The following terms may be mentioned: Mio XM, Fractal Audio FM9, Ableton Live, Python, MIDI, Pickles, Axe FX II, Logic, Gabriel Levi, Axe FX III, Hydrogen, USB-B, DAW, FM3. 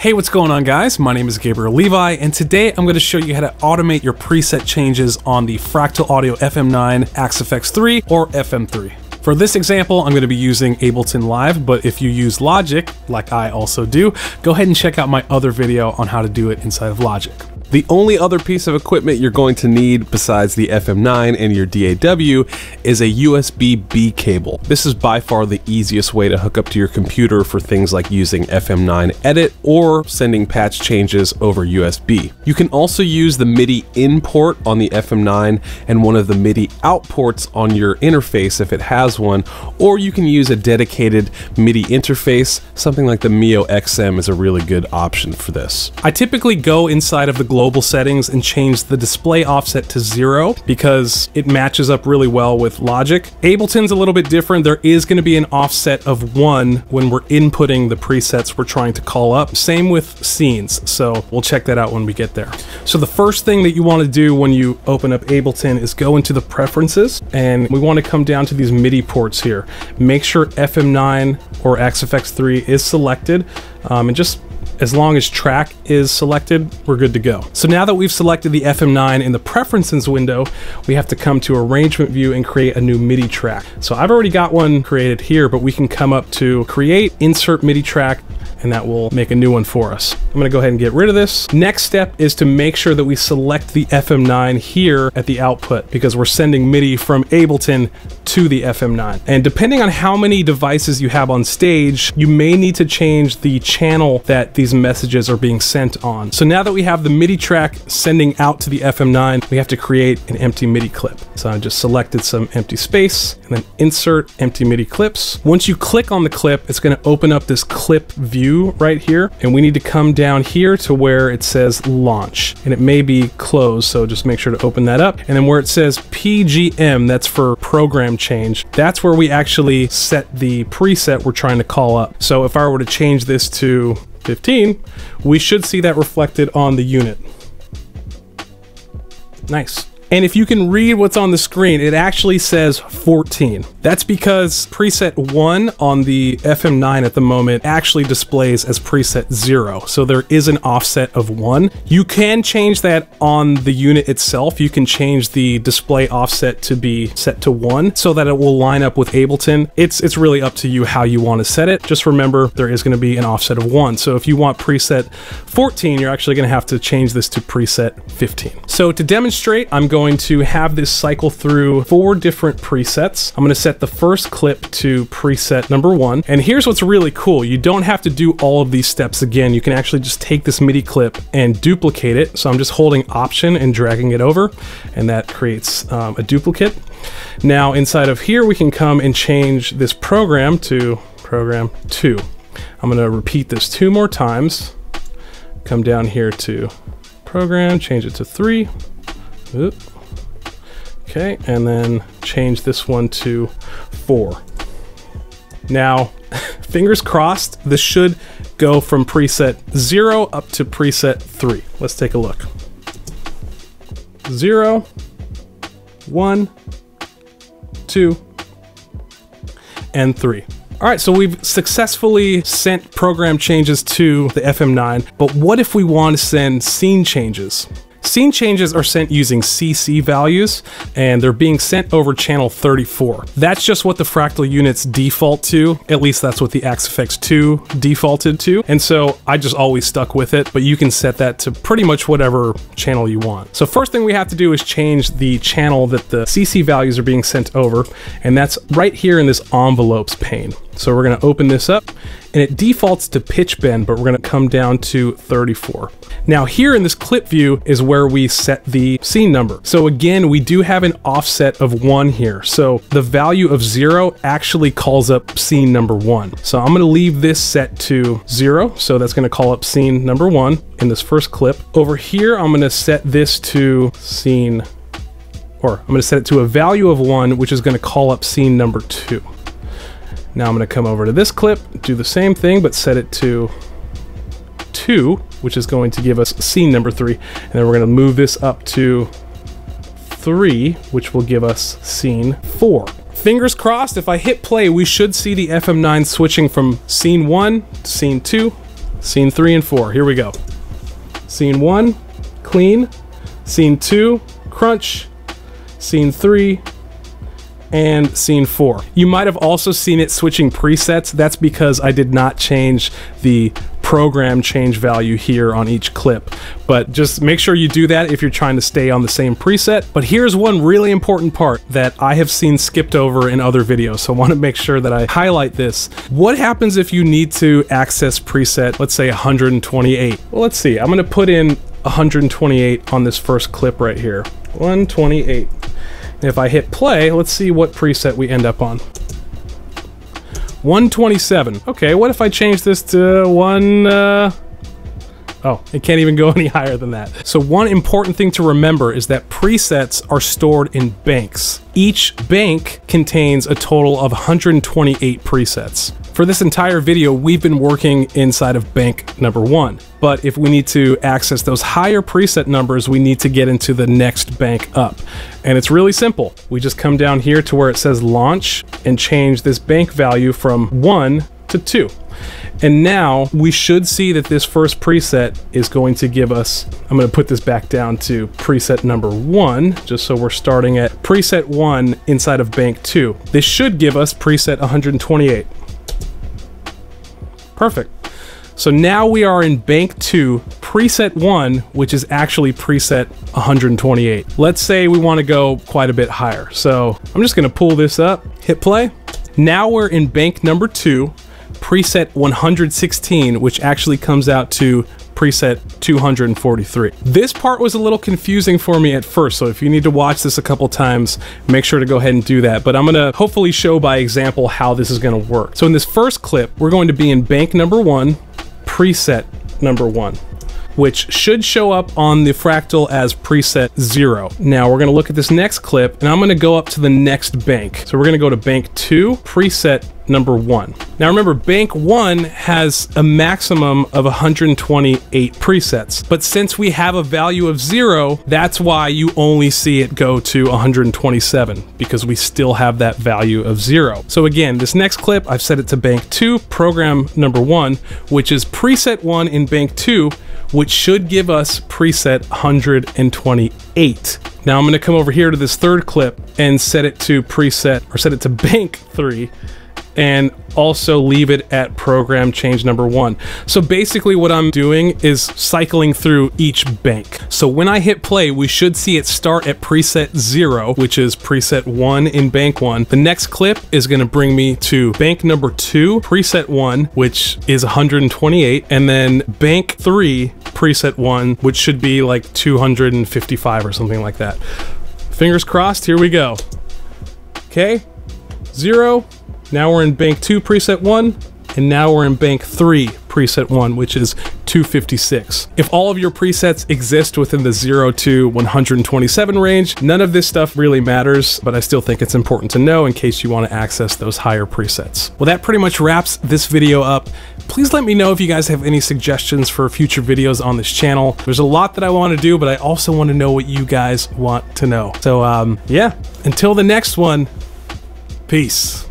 Hey, what's going on guys? My name is Gabriel Levi, and today I'm going to show you how to automate your preset changes on the Fractal Audio FM9, Axe FX III, or FM3. For this example, I'm going to be using Ableton Live, but if you use Logic, like I also do, go ahead and check out my other video on how to do it inside of Logic. The only other piece of equipment you're going to need besides the FM9 and your DAW is a USB-B cable. This is by far the easiest way to hook up to your computer for things like using FM9 Edit or sending patch changes over USB. You can also use the MIDI import on the FM9 and one of the MIDI outports on your interface if it has one, or you can use a dedicated MIDI interface. Something like the Mio XM is a really good option for this. I typically go inside of the global settings and change the display offset to 0 because it matches up really well with Logic. Ableton's a little bit different. There is going to be an offset of 1 when we're inputting the presets we're trying to call up. Same with scenes, so we'll check that out when we get there. So the first thing that you want to do when you open up Ableton is go into the preferences, and we want to come down to these MIDI ports here. Make sure FM9 or Axe FX III is selected, and just as long as track is selected, we're good to go. So now that we've selected the FM9 in the preferences window, we have to come to arrangement view and create a new MIDI track. So I've already got one created here, but we can come up to create, insert MIDI track, and that will make a new one for us. I'm gonna go ahead and get rid of this. Next step is to make sure that we select the FM9 here at the output, because we're sending MIDI from Ableton to the FM9. And depending on how many devices you have on stage, you may need to change the channel that these messages are being sent on. So now that we have the MIDI track sending out to the FM9, we have to create an empty MIDI clip. So I just selected some empty space and then insert empty MIDI clips. Once you click on the clip, it's gonna open up this clip view right here, and we need to come down here to where it says launch, and it may be closed, so just make sure to open that up. And then where it says PGM, that's for program change, that's where we actually set the preset we're trying to call up. So if I were to change this to 15, we should see that reflected on the unit. Nice. And if you can read what's on the screen, it actually says 14. That's because preset 1 on the FM9 at the moment actually displays as preset 0. So there is an offset of 1. You can change that on the unit itself. You can change the display offset to be set to 1 so that it will line up with Ableton. It's really up to you how you want to set it. Just remember, there is going to be an offset of 1. So if you want preset 14, you're actually going to have to change this to preset 15. So to demonstrate, I'm going to have this cycle through 4 different presets. I'm going to set the first clip to preset number 1. And here's what's really cool. You don't have to do all of these steps again. You can actually just take this MIDI clip and duplicate it. So I'm just holding Option and dragging it over, and that creates a duplicate. Now inside of here, we can come and change this program to program 2. I'm going to repeat this 2 more times. Come down here to program, change it to 3. Oop. Okay, and then change this one to 4. Now, fingers crossed, this should go from preset 0 up to preset 3. Let's take a look. 0, 1, 2, and 3. All right, so we've successfully sent program changes to the FM9, but what if we want to send scene changes? Scene changes are sent using CC values, and they're being sent over channel 34. That's just what the Fractal units default to. At least that's what the Axe FX II defaulted to. And so I just always stuck with it, but you can set that to pretty much whatever channel you want. So first thing we have to do is change the channel that the CC values are being sent over, and that's right here in this envelopes pane. So we're gonna open this up, and it defaults to pitch bend, but we're gonna come down to 34. Now here in this clip view is where we set the scene number. So again, we do have an offset of 1 here. So the value of 0 actually calls up scene number 1. So I'm gonna leave this set to 0. So that's gonna call up scene number 1 in this first clip. Over here, I'm gonna set this to I'm gonna set it to a value of 1, which is gonna call up scene number 2. Now I'm going to come over to this clip, do the same thing, but set it to 2, which is going to give us scene number 3. And then we're going to move this up to 3, which will give us scene 4. Fingers crossed, if I hit play, we should see the FM9 switching from scene 1 to scene 2 Scene 3 and 4, here we go. Scene 1, clean. Scene 2, crunch. Scene 3, and scene 4. You might have also seen it switching presets. That's because I did not change the program change value here on each clip, but just make sure you do that if you're trying to stay on the same preset. But here's one really important part that I have seen skipped over in other videos, so I want to make sure that I highlight this. What happens if you need to access preset, let's say 128? Well, let's see, I'm going to put in 128 on this first clip right here, 128. If I hit play, let's see what preset we end up on. 127. Okay, what if I change this to oh, it can't even go any higher than that. So one important thing to remember is that presets are stored in banks. Each bank contains a total of 128 presets. For this entire video, we've been working inside of bank number 1. But if we need to access those higher preset numbers, we need to get into the next bank up. And it's really simple. We just come down here to where it says launch and change this bank value from 1 to 2. And now we should see that this first preset is going to give us, I'm going to put this back down to preset number 1, just so we're starting at preset 1 inside of bank 2. This should give us preset 128. Perfect. So now we are in bank 2, preset 1, which is actually preset 128. Let's say we want to go quite a bit higher. So I'm just going to pull this up, hit play. Now we're in bank number 2, preset 116, which actually comes out to preset 243. This part was a little confusing for me at first, so if you need to watch this a couple times, make sure to go ahead and do that. But I'm gonna hopefully show by example how this is gonna work. So in this first clip, we're going to be in bank number 1, preset number 1, which should show up on the Fractal as preset 0. Now we're gonna look at this next clip, and I'm gonna go up to the next bank. So we're gonna go to bank 2, preset number 1. Now remember, bank 1 has a maximum of 128 presets, but since we have a value of 0, that's why you only see it go to 127, because we still have that value of 0. So again, this next clip, I've set it to bank 2, program number 1, which is preset 1 in bank 2, which should give us preset 128. Now I'm gonna come over here to this third clip and set it to preset, or set it to bank 3, and also leave it at program change number 1. So basically what I'm doing is cycling through each bank. So when I hit play, we should see it start at preset 0, which is preset 1 in bank 1. The next clip is gonna bring me to bank number 2, preset 1, which is 128, and then bank 3, preset 1, which should be like 255 or something like that. Fingers crossed, here we go. Okay, 0, now we're in bank 2, preset 1, and now we're in bank 3, preset 1, which is 256. If all of your presets exist within the 0 to 127 range, none of this stuff really matters, but I still think it's important to know in case you want to access those higher presets. Well, that pretty much wraps this video up. Please let me know if you guys have any suggestions for future videos on this channel. There's a lot that I want to do, but I also want to know what you guys want to know. So yeah, until the next one, peace.